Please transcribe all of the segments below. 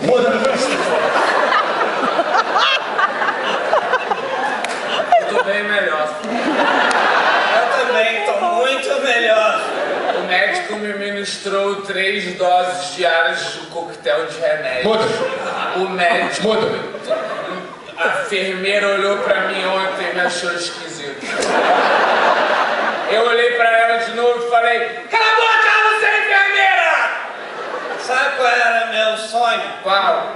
Muda! Muito bem, melhor. Eu também tô muito melhor. O médico me ministrou 3 doses diárias de um coquetel de remédio. Muda! O médico... Muda! A enfermeira olhou pra mim ontem e me achou esquisito. Eu olhei pra ela de novo e falei: cala a boca, você é enfermeira! Sabe qual era meu sonho? Qual?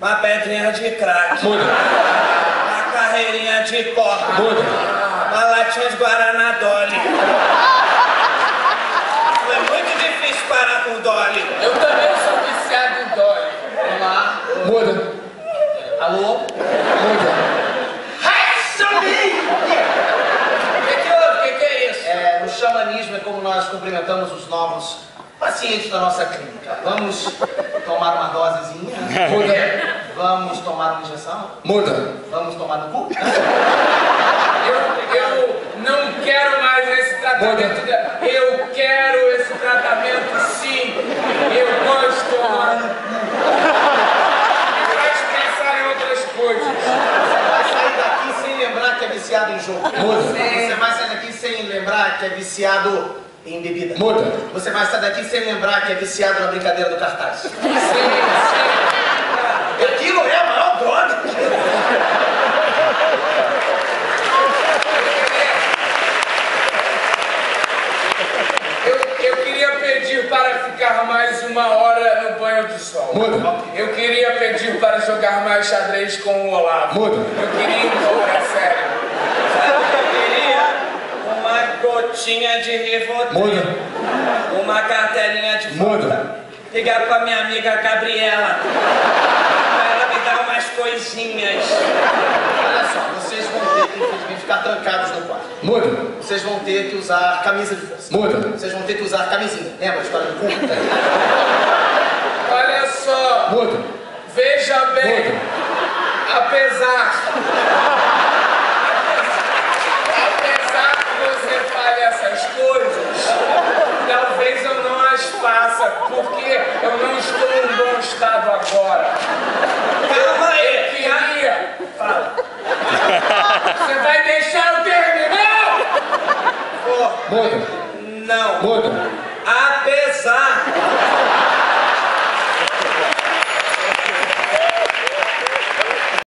Uma pedrinha de crack. Muda. Uma carreirinha de porra. Muda. Uma latinha de Guaraná Dolly. Foi muito difícil parar com o Dolly. Eu também sou viciado em Dolly. Vamos lá. Muda. Alô? Muda. O xamanismo é como nós cumprimentamos os novos pacientes da nossa clínica. Vamos tomar uma dosezinha? Muda. Vamos tomar uma injeção? Muda. Vamos tomar no cu? Eu não quero mais esse tratamento. Muda. Eu quero esse tratamento, sim. Eu gosto. Me faz pensar em outras coisas. Que é viciado em jogo. Muda. Você vai sair daqui sem lembrar que é viciado em bebida. Muda. Você vai sair daqui sem lembrar que é viciado na brincadeira do cartaz. Sim, sim. Aquilo é a maior droga. Eu queria pedir para ficar mais 1 hora no banho de sol. Muda. Eu queria pedir para jogar mais xadrez com o Olavo. Muda. Eu queria ir embora. Gotinha de Rivotril. Muda. Uma cartelinha de fruta. Ligar pra minha amiga Gabriela. Pra ela me dar umas coisinhas. Olha só, vocês vão ter que ficar trancados no quarto. Muda. Vocês vão ter que usar camisa de força. Muda. Vocês vão ter que usar camisinha. Lembra a história do cu? Olha só. Muda. Veja bem. Muda. Apesar que você fale essas coisas, talvez eu não as faça, porque eu não estou em bom estado agora. Calma aí, eu queria... Fala. Você vai deixar eu terminar? Muda.